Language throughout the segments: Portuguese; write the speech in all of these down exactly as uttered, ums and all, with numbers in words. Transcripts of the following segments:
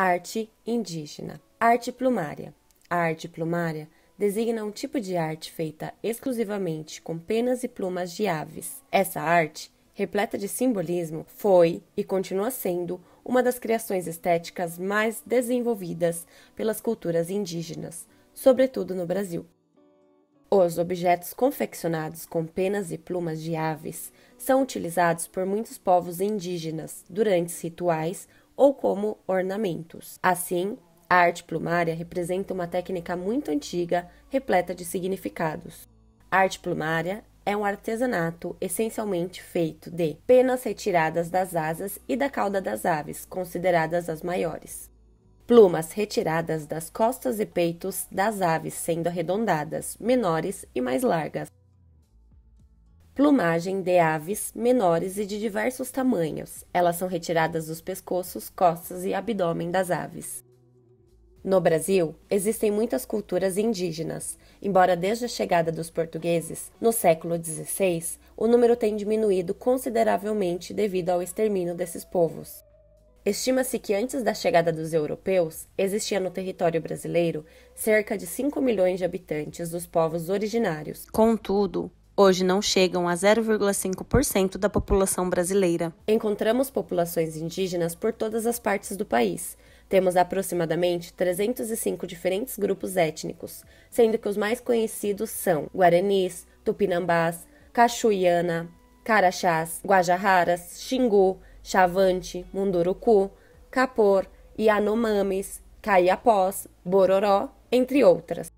Arte indígena. Arte plumária. A arte plumária designa um tipo de arte feita exclusivamente com penas e plumas de aves. Essa arte, repleta de simbolismo, foi e continua sendo uma das criações estéticas mais desenvolvidas pelas culturas indígenas, sobretudo no Brasil. Os objetos confeccionados com penas e plumas de aves são utilizados por muitos povos indígenas durante rituais ou como ornamentos. Assim, a arte plumária representa uma técnica muito antiga, repleta de significados. A arte plumária é um artesanato essencialmente feito de penas retiradas das asas e da cauda das aves, consideradas as maiores. Plumas retiradas das costas e peitos das aves, sendo arredondadas, menores e mais largas. Plumagem de aves menores e de diversos tamanhos. Elas são retiradas dos pescoços, costas e abdômen das aves. No Brasil, existem muitas culturas indígenas, embora desde a chegada dos portugueses, no século dezesseis, o número tenha diminuído consideravelmente devido ao extermínio desses povos. Estima-se que antes da chegada dos europeus, existia no território brasileiro cerca de cinco milhões de habitantes dos povos originários. Contudo, hoje não chegam a zero vírgula cinco por cento da população brasileira. Encontramos populações indígenas por todas as partes do país. Temos aproximadamente trezentos e cinco diferentes grupos étnicos, sendo que os mais conhecidos são guaranis, tupinambás, caxuiana, carachás, guajarraras, xingu, xavante, munduruku, capor, yanomamis, caiapós, bororó, entre outras.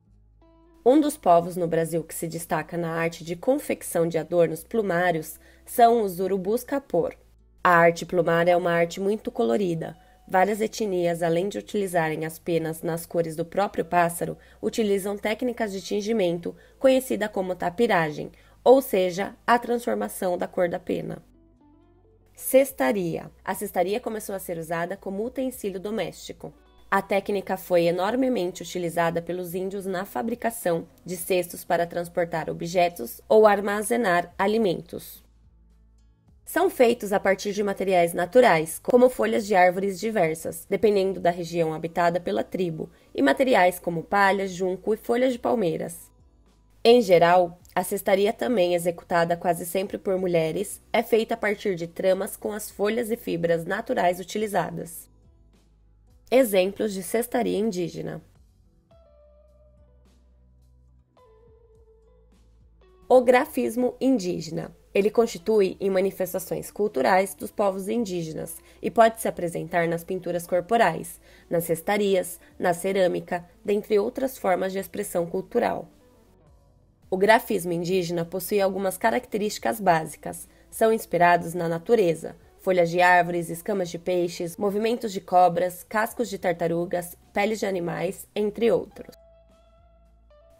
Um dos povos no Brasil que se destaca na arte de confecção de adornos plumários são os urubus capor. A arte plumária é uma arte muito colorida. Várias etnias, além de utilizarem as penas nas cores do próprio pássaro, utilizam técnicas de tingimento, conhecida como tapiragem, ou seja, a transformação da cor da pena. Cestaria. A cestaria começou a ser usada como utensílio doméstico. A técnica foi enormemente utilizada pelos índios na fabricação de cestos para transportar objetos ou armazenar alimentos. São feitos a partir de materiais naturais, como folhas de árvores diversas, dependendo da região habitada pela tribo, e materiais como palha, junco e folhas de palmeiras. Em geral, a cestaria, também executada quase sempre por mulheres, é feita a partir de tramas com as folhas e fibras naturais utilizadas. Exemplos de cestaria indígena. O grafismo indígena. Ele constitui em manifestações culturais dos povos indígenas e pode se apresentar nas pinturas corporais, nas cestarias, na cerâmica, dentre outras formas de expressão cultural. O grafismo indígena possui algumas características básicas. São inspirados na natureza. Folhas de árvores, escamas de peixes, movimentos de cobras, cascos de tartarugas, peles de animais, entre outros.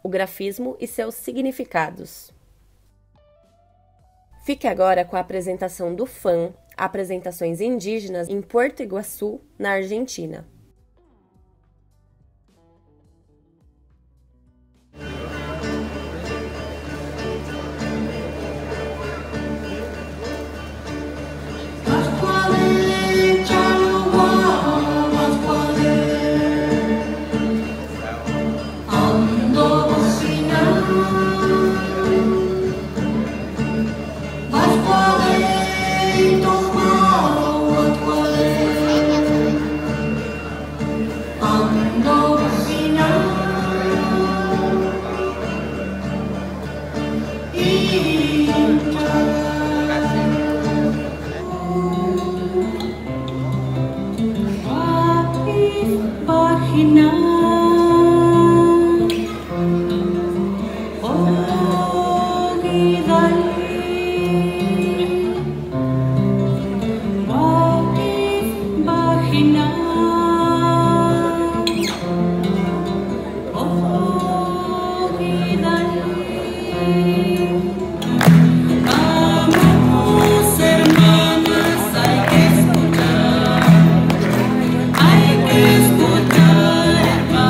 O grafismo e seus significados. Fique agora com a apresentação do F A M, Apresentações Indígenas em Puerto Iguazú, na Argentina. Escutar,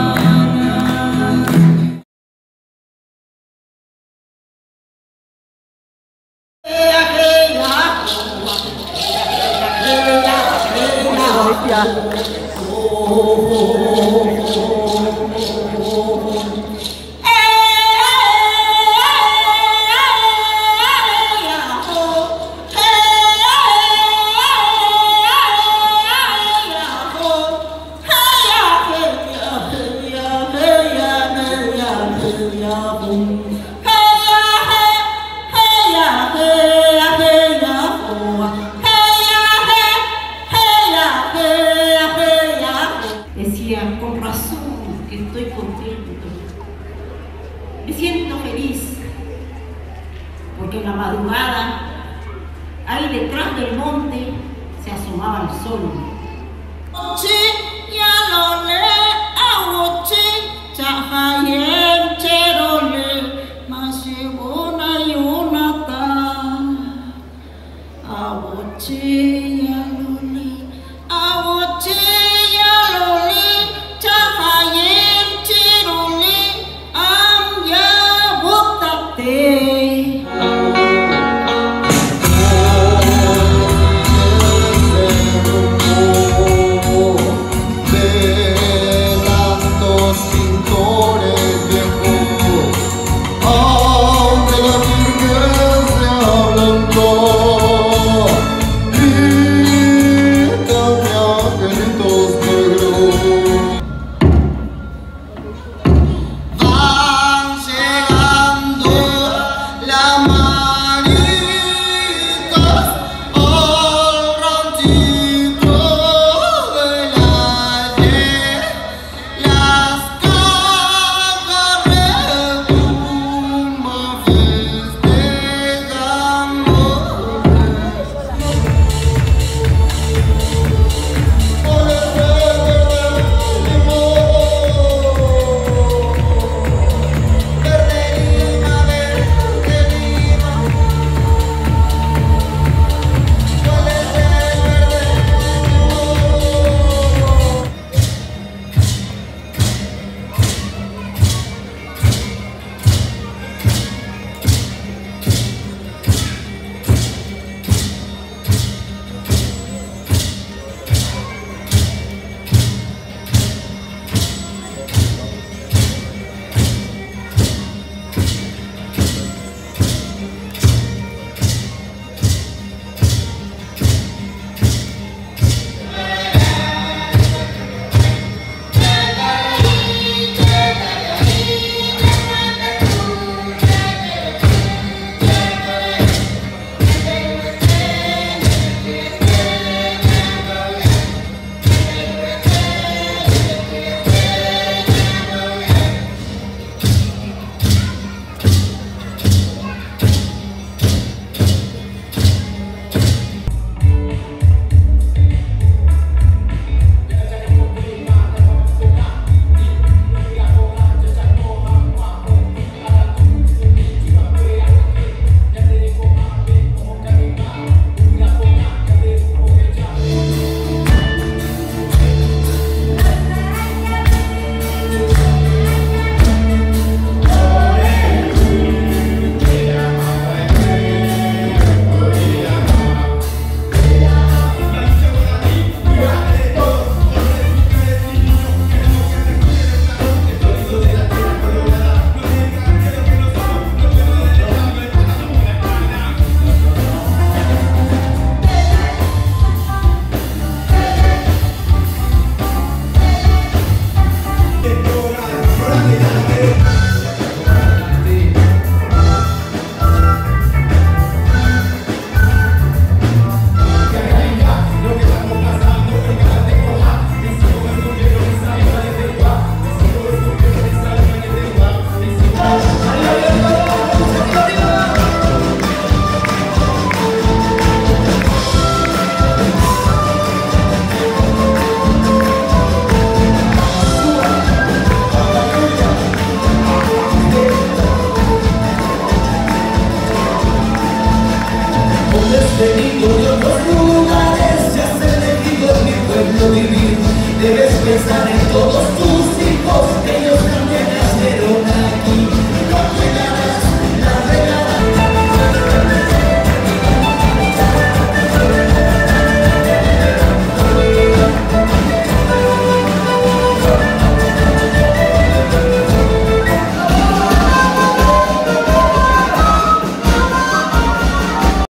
Debes pensar en todos tus